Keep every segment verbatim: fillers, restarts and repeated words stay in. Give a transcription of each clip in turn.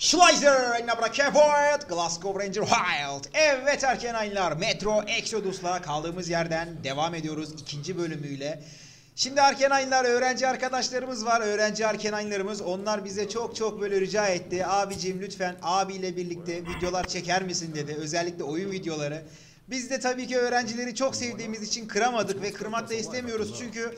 Schweizer and Abracavoid, Glasgow Ranger Wild. Evet Arkenaylar, Metro Exodus'la kaldığımız yerden devam ediyoruz ikinci bölümüyle. Şimdi Arkenaylar öğrenci arkadaşlarımız var, öğrenci Arkenaylarımız. Onlar bize çok çok böyle rica etti. Abicim lütfen abiyle birlikte videolar çeker misin dedi. Özellikle oyun videoları. Biz de tabii ki öğrencileri çok sevdiğimiz için kıramadık ve kırmak da istemiyoruz. Çünkü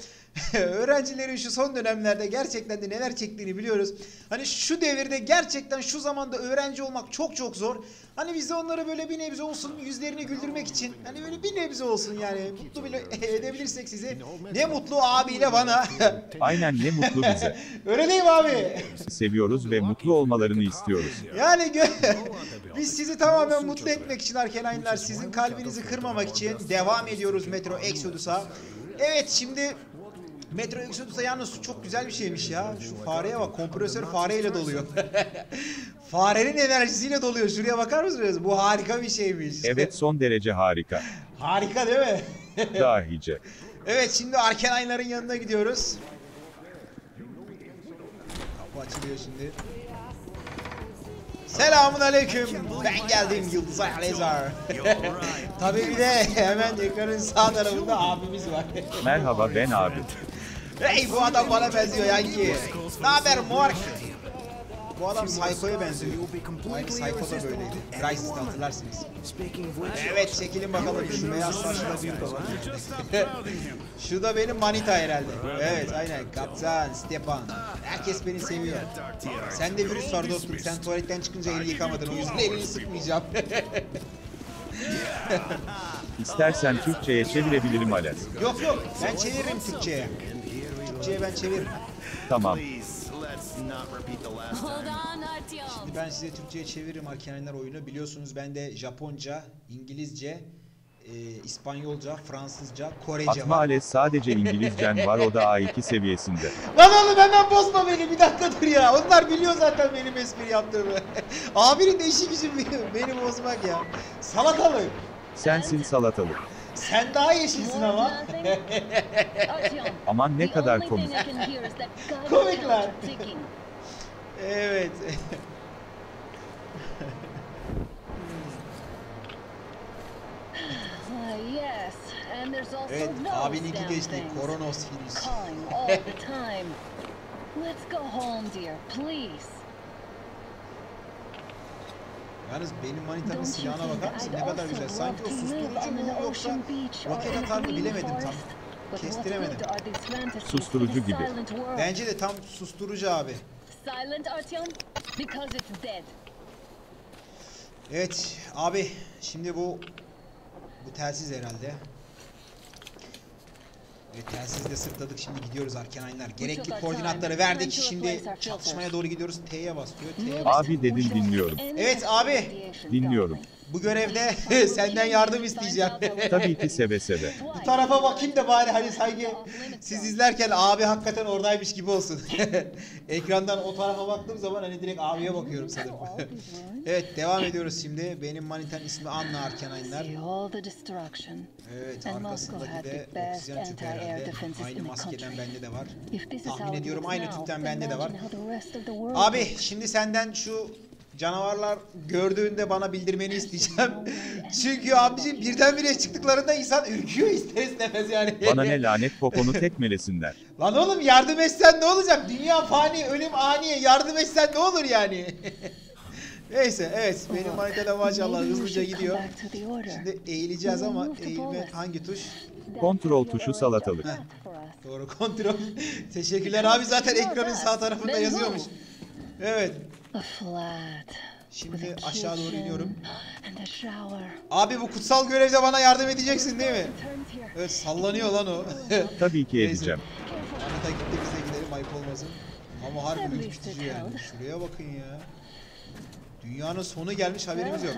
öğrencilerin şu son dönemlerde gerçekten de neler çektiğini biliyoruz. Hani şu devirde gerçekten şu zamanda öğrenci olmak çok çok zor. Hani biz de onları böyle bir nebze olsun yüzlerini güldürmek için. Hani böyle bir nebze olsun yani. Mutlu bile edebilirsek sizi. Ne mutlu abiyle bana. Aynen, ne mutlu bize. Öyle değil mi abi? Seviyoruz ve mutlu olmalarını istiyoruz. Yani biz sizi tamamen mutlu etmek için Arkenaylar, sizin kalbinizi kırmamak için devam ediyoruz Metro Exodus'a. Evet, şimdi Metro Exodus'a yalnız çok güzel bir şeymiş ya. Şu fareye bak, kompresör fareyle doluyor. Farenin enerjisiyle doluyor. Şuraya bakar mısınız? Bu harika bir şeymiş. Evet, son derece harika. Harika değil mi? Dahice. Evet, şimdi Arkenayların yanına gidiyoruz. Kapı açılıyor şimdi. Selamun aleyküm. Ben geldim Yıldızay Alezar. Tabii bir de hemen ekranın sağ tarafında abimiz var. Merhaba, ben abi. Hey, bu adam bana benziyor yanki. Ne haber Mork? Bu adam Psycho'ya benziyor. Aynı Psycho da böyleydi. Crysis'te hatırlarsınız. Evet, çekelim bakalım. Şu beyaz saçlı da büyük olan. Şu da benim manita herhalde. Evet, aynen. Kaptan, Stepan. Herkes beni seviyor. Sen de virüs var dostum. Sen tuvaletten çıkınca elini yıkamadın. O yüzden elini sıkmayacağım. İstersen Türkçe'ye çevirebilirim Alez. Yok yok. Ben çeviririm Türkçe'ye. Türkçe'ye ben çeviririm. Tamam. Şimdi ben size Türkçe'ye çeviririm Arkenaylar oyunu. Biliyorsunuz ben de Japonca, İngilizce, e, İspanyolca, Fransızca, Korece var. Atma Alez, sadece İngilizcen var, o da A iki seviyesinde. Lan oğlum hemen bozma beni, bir dakika dur ya. Onlar biliyor zaten benim espri yaptığımı. Abinin de işi gücü beni bozmak ya. Salatalık. Sensin salatalık. Sen daha yeşilsin ama. Aman ne kadar komik. Komikler. Evet. Evet, abininki geçti. Koronavirüs. Yalnız benim manitanın silahına bakar mısın? Ne kadar güzel. Sanki o susturucu mu yoksa roket atar mı bilemedim tam. Kestiremedim. Susturucu gibi. Bence de tam susturucu abi. Evet abi, şimdi bu bu telsiz herhalde. Evet, telsizle sırtladık, şimdi gidiyoruz Arkenaylar. Gerekli koordinatları verdik, şimdi çatışmaya doğru gidiyoruz. T'ye basıyor. T'ye basıyor. Abi dedim, dinliyorum. Evet abi. Dinliyorum. Bu görevde senden yardım isteyeceğim. Tabii ki, seve seve. Bu tarafa bakayım da bari, hani sanki siz izlerken abi hakikaten oradaymış gibi olsun. Ekrandan o tarafa baktığım zaman hani direkt abiye bakıyorum sanırım. Evet, devam ediyoruz şimdi. Benim manitanın ismi Anna Arkenaylar. Evet, arkasındaki de oksijen tüpü herhalde. Aynı maskeden bende de var. Tahmin ediyorum aynı tüpten bende de var. Abi, şimdi senden şu canavarlar gördüğünde bana bildirmeni isteyeceğim. Çünkü abicim birdenbire çıktıklarında insan ürküyor ister istemez yani. Bana ne, lanet poponu tekmelesinler. Lan oğlum, yardım etsen ne olacak? Dünya fani, ölüm aniye, yardım etsen ne olur yani? Neyse, evet, benim manitada maşallah hızlıca gidiyor. Şimdi eğileceğiz ama eğilme hangi tuş? Kontrol tuşu salatalık. Heh, doğru, kontrol. Teşekkürler abi, zaten ekranın sağ tarafında yazıyormuş. Evet. Şimdi aşağı doğru iniyorum. Abi, bu kutsal görevde bana yardım edeceksin değil mi? Evet, sallanıyor lan o. Tabii ki edeceğim. Anita gitti, biz de gidelim, ayıp olmasın. Ama harbi ürkütücü yani. Şuraya bakın ya. Dünyanın sonu gelmiş, haberimiz yok.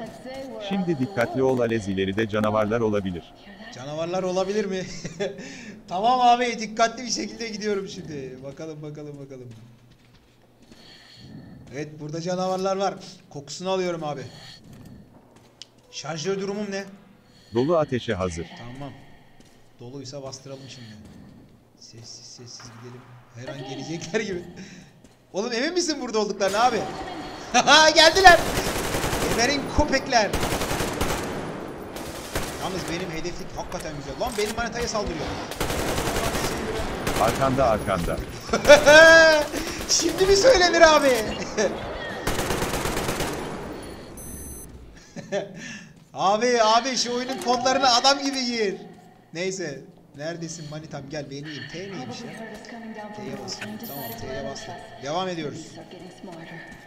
Şimdi dikkatli ol Alez, ileride canavarlar olabilir. Canavarlar olabilir mi? Tamam abi, dikkatli bir şekilde gidiyorum şimdi. Bakalım bakalım bakalım. Evet, burada canavarlar var. Kokusunu alıyorum abi. Şarjör durumum ne? Dolu, ateşe hazır. Tamam. Doluysa bastıralım şimdi. Sessiz sessiz gidelim. Her an gelecekler gibi. Oğlum, emin misin burada olduklarına abi? Haha geldiler. Geberin köpekler. Yalnız benim hedeflik hakikaten güzel. Lan benim manetaya saldırıyor. Arkanda arkanda. Şimdi mi söylenir abi? Abi abi şu oyunun kodlarını adam gibi gir. Neyse. Neredesin manitam, gel beni yiyeyim. T neymiş ya? T'ye basıyorum. Tamam T'ye bastım. Devam ediyoruz.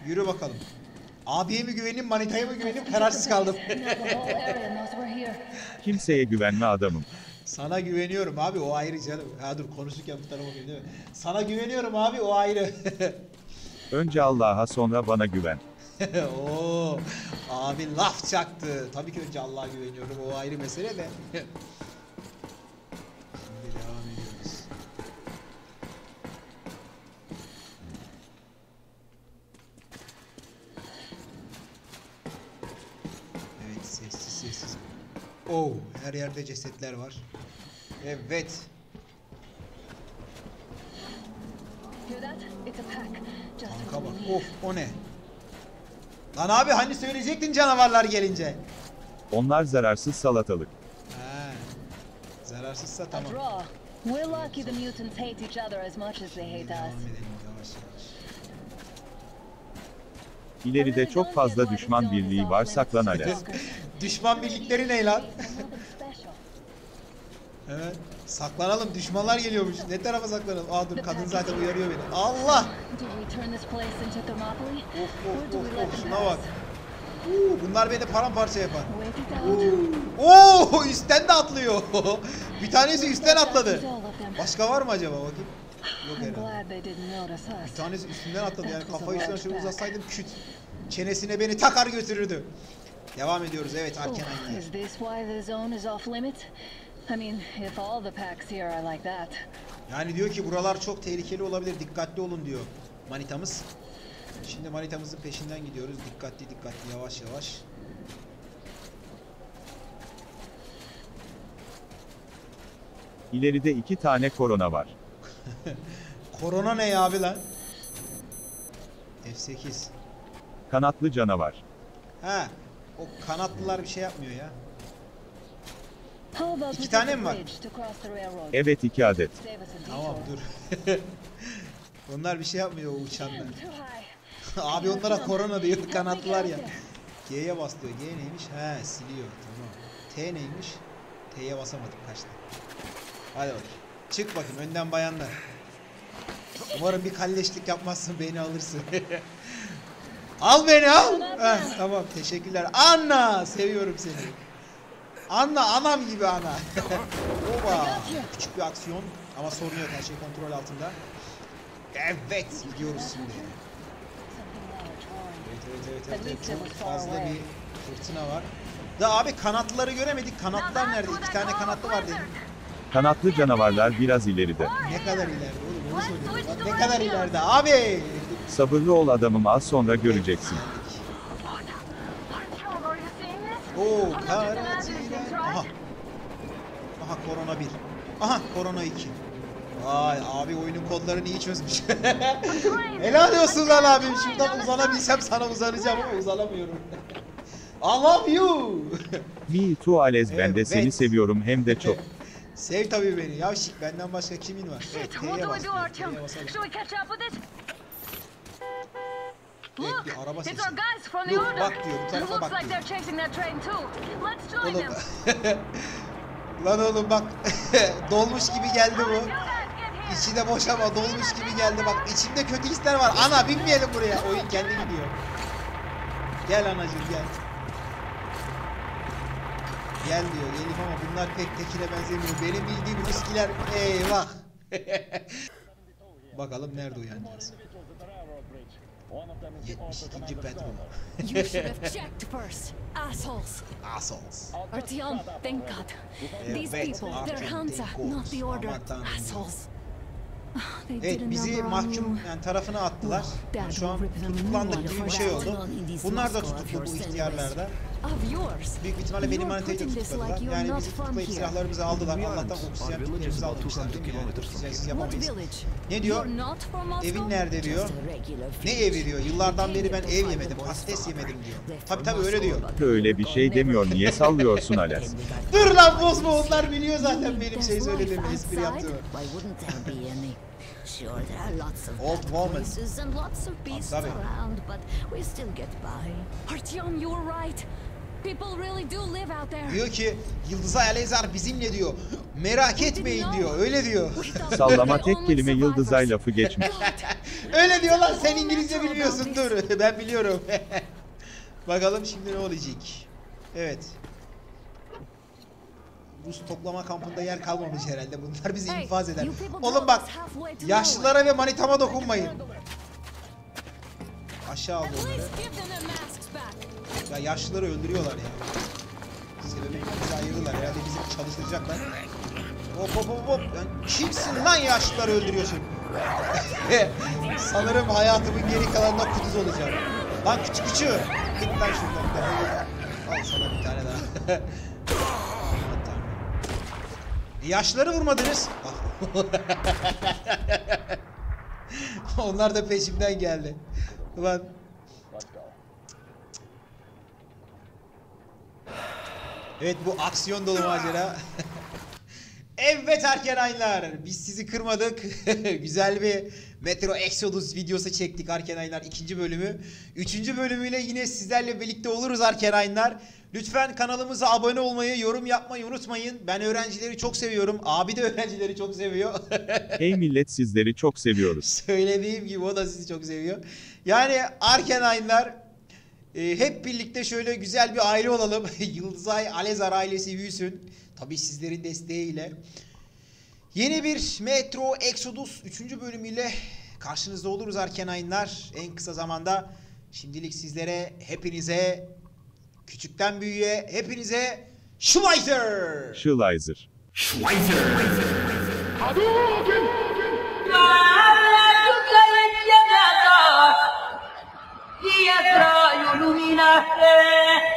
Yürü bakalım. Abiye mi güveneyim, manitaya mı güveneyim, kararsız kaldım. Kimseye güvenme adamım. Sana güveniyorum abi, o ayrı canım. Ha dur konuşurken bu tarafa bakayım değil mi? Sana güveniyorum abi, o ayrı. Önce Allah'a sonra bana güven. Oo, abi laf çaktı. Tabii ki önce Allah'a güveniyorum, o ayrı mesele de. Şimdi devam ediyoruz. Evet sessiz sessiz. Oh, her yerde cesetler var. Evet. Kanka bak, of o ne? Lan abi hani söyleyecektin canavarlar gelince. Onlar zararsız salatalık. He. Zararsızsa tamam. We're lucky the mutants hate each other as much as they hate us. İleride çok fazla düşman birliği var, saklan Alez. Düşman birlikleri ne lan? Evet. Saklanalım, düşmanlar geliyormuş. Ne tarafa saklanalım? Aa dur, kadın zaten uyarıyor beni. Allah! Of of of of, şuna bak. Uuu, bunlar beni paramparça yapar. Uuu, oo, üstten de atlıyor. Bir tanesi üstten atladı. Başka var mı acaba bakayım? Yok herhalde. Bir tanesi üstünden atladı yani, kafayı üstüne şöyle uzatsaydım küt. Çenesine beni takar götürürdü. Devam ediyoruz, evet Arkenaylar. Yani diyor ki buralar çok tehlikeli olabilir, dikkatli olun diyor manitamız. Şimdi manitamızın peşinden gidiyoruz, dikkatli dikkatli, yavaş yavaş. İleride iki tane korona var. Korona ne ya abi lan? F sekiz. Kanatlı canavar. Ha, o kanatlılar bir şey yapmıyor ya. İki tane mi var? Evet iki adet. Tamam dur. Onlar bir şey yapmıyor o uçanlar. Abi onlara korona diyor, kanatlılar ya. G'ye bastıyor. G neymiş? He siliyor. Tamam. T neymiş? T'ye basamadım, kaçtı. Hadi bakayım. Çık bakayım önden bayanlar. Umarım bir kalleşlik yapmazsın, beni alırsın. Al beni al. Ha, tamam teşekkürler. Anna seviyorum seni. Anna anam gibi ana. Oba. Küçük bir aksiyon ama sorun yok, her şey kontrol altında. Evet gidiyoruz şimdi. Evet evet evet, evet. Çok fazla bir fırtına var. Da abi kanatlıları göremedik. Kanatlar nerede? İki tane kanatlı var dedim. Kanatlı canavarlar biraz ileride. Ne kadar ileride oğlum, onu söylüyorum. Ne kadar ileride abi. Sabırlı ol adamım, az sonra göreceksin. Oo, karatiler. Aha. Aha korona bir. Aha korona iki. Vay abi, oyunun kodlarını iyi çözmüş. Helal olsun lan abim. Şuradan uzanabilsem sana uzanacağım ama uzanamıyorum. I love you. Me too Alez, ben evet, de seni seviyorum hem de çok. Sev tabii beni yavşik, benden başka kimin var? Evet, T'ye bas. T'ye basalım. Look, it's our guys from the order. It looks like they're chasing that train too. Let's join them. Lan oğlum bak, dolmuş gibi geldi bu. İçi de boş ama dolmuş gibi geldi bak. İçimde kötü hisler var. Ana binmeyelim buraya. Oyun kendi gidiyor. Gel anacığım gel. Gel diyor, gelip ama bunlar pek tekile benzemiyor. Benim bildiğim riskiler eyvah. Bakalım nerede uyanacağız. yetmiş ikinci bedroom. You should have checked first, assholes. Assholes. Artyom, thank God. These people, their hands up, not the order. Assholes. Evet, bizi mahkum yani tarafına attılar. Yani şu an tutuklandık gibi bir şey oldu. Bunlar da tutuklu bu ihtiyarlarda. Büyük ihtimalle benim manetayı tutmadılar. Yani bizi tutmayıp silahlarımızı aldılar. Allah'tan oksijen tüplerimizi aldılar. Oksijensiz yapamayız. Ne diyor? Evin nerede diyor? Ne evi diyor? Yıllardan beri ben ev yemedim, patates yemedim diyor. Tabii tabii öyle diyor. Öyle bir şey demiyor. Niye sallıyorsun Alez? Dur lan bozma, onlar biliyor zaten benim şey söylediğimi, espri yaptığımı. Old woman. Tabii. Artyom, you're right. Diyor ki Yıldızay Alezar bizimle diyor. Merak etmeyin diyor. Öyle diyor. Sallama tek kelime Yıldızay lafı geçmiş. Öyle diyor lan, sen İngilizce biliyorsun dur. Ben biliyorum. Bakalım şimdi ne olacak. Evet. Rus toplama kampında yer kalmamış herhalde. Bunlar bizi infaz eder. Oğlum bak. Yaşlılara ve manitama dokunmayın. Aşağı aldı onları. Ya yaşlıları öldürüyorlar ya. Sebebi bizi ayırdılar. Herhalde bizi çalıştıracaklar. Hop hop hop hop. Yani kimsin lan yaşlıları öldürüyorsun? Sanırım hayatımın geri kalanına kuduz olacak. Lan küçük küçük. Git lan şuradan. Al sana bir tane daha. E yaşlıları vurmadınız. Onlar da peşimden geldi. Ulan. Evet, bu aksiyon dolu macera. Evet Arkenaylar, biz sizi kırmadık. Güzel bir Metro Exodus videosu çektik Arkenaylar, ikinci bölümü. Üçüncü bölümüyle yine sizlerle birlikte oluruz Arkenaylar. Lütfen kanalımıza abone olmayı, yorum yapmayı unutmayın. Ben öğrencileri çok seviyorum. Abi de öğrencileri çok seviyor. Hey millet, sizleri çok seviyoruz. Söylediğim gibi o da sizi çok seviyor. Yani Arkenaylar... Hep birlikte şöyle güzel bir aile olalım. Yıldızay Alezar ailesi büyüsün. Tabii sizlerin desteğiyle. Yeni bir Metro Exodus üçüncü bölümüyle karşınızda oluruz Arkenaylar. En kısa zamanda. Şimdilik sizlere, hepinize, küçükten büyüğe, hepinize Schweizer! Schweizer. Schweizer. Dietro illumina